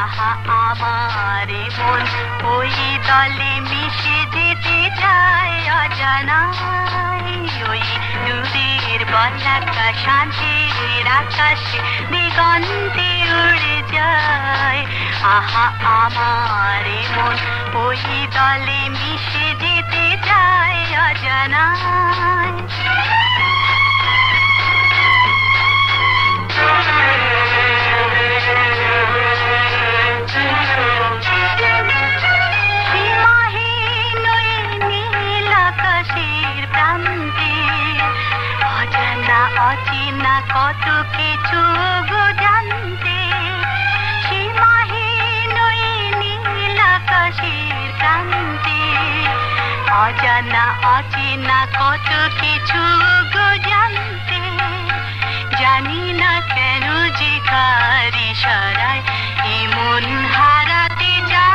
যাহা আমারে মন ওই দলে মিশে যেতে চায় অজানায়। ওই দূরের বলাকা সাঁঝের আকাশে দিগন্তে উড়ে যায়। আহা আমারে মন ওই দলে মিশে যেতে চায় অজানায়। অচেনা কত কিছু গো জানতে সীমাহীন ওই নীল আকাশের প্রান্তে। অজানা অচেনা কত কিছু গো জানতে, জানি না কেন যে কার ইশারায় এমন হারাতে যায়।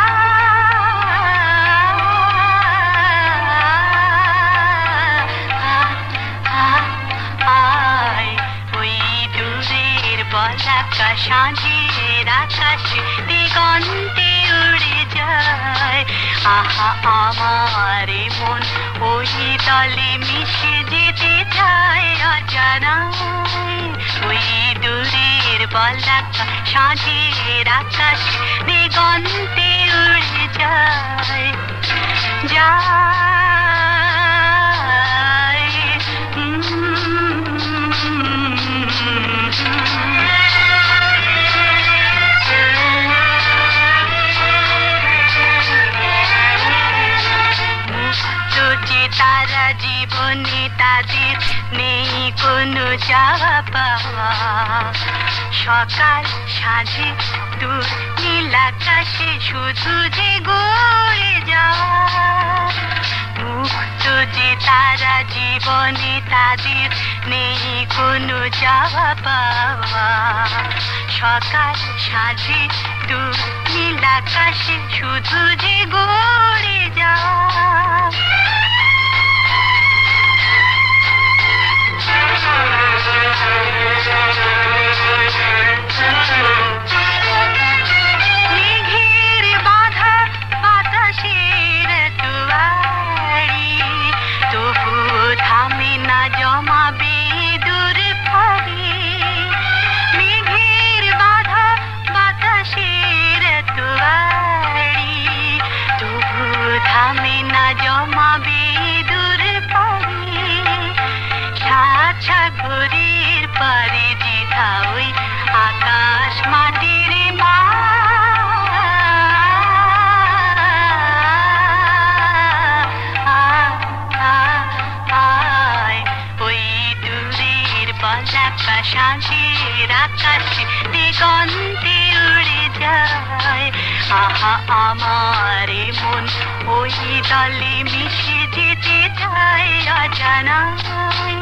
বলাকা সাঁঝের আকাশে দিগন্তে উড়ে যায়। আহা আমারে মন ওই দলে মিশে যেতে চায় অজানায়। ওই দূরের বলাকা সাঁঝের আকাশে দিগন্তে উড়ে যায়। তারা জীবনে তাদের নেই কোনো যাওয়া পাওয়া। সকাল সাঁঝে দূর নীল আকাশে শুধু যে ঘুরে যাওয়া। মুক্ত যে তারা জীবনে তাদের নেই কোনো যাওয়া পাওয়া। সকাল সাঁঝে দূর নীল আকাশে শুধু যে ঘুরে যাওয়া। মেঘের বাঁধা বাতাসের দুয়ারি তবু থামে না জমাবে দূর পরে। মেঘের বাঁধা বাতাসের দুয়ারি তবু থামে না জমাবে দূর পরে। আচ্ছা ঘুরির পারে জিধা ওই আকাশ মাটির মা। ওই দূরের বলাকা সাঁঝের আকাশে দিগন্তে উড়ে যায়। আহা আমারে মন ওই দলে মিশে যেতে চায় অজানায়।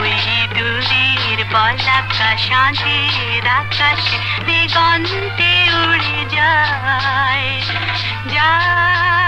ওই দূরের বলাকা সাঁঝের আকাশে দিগন্তে উড়ে যায়।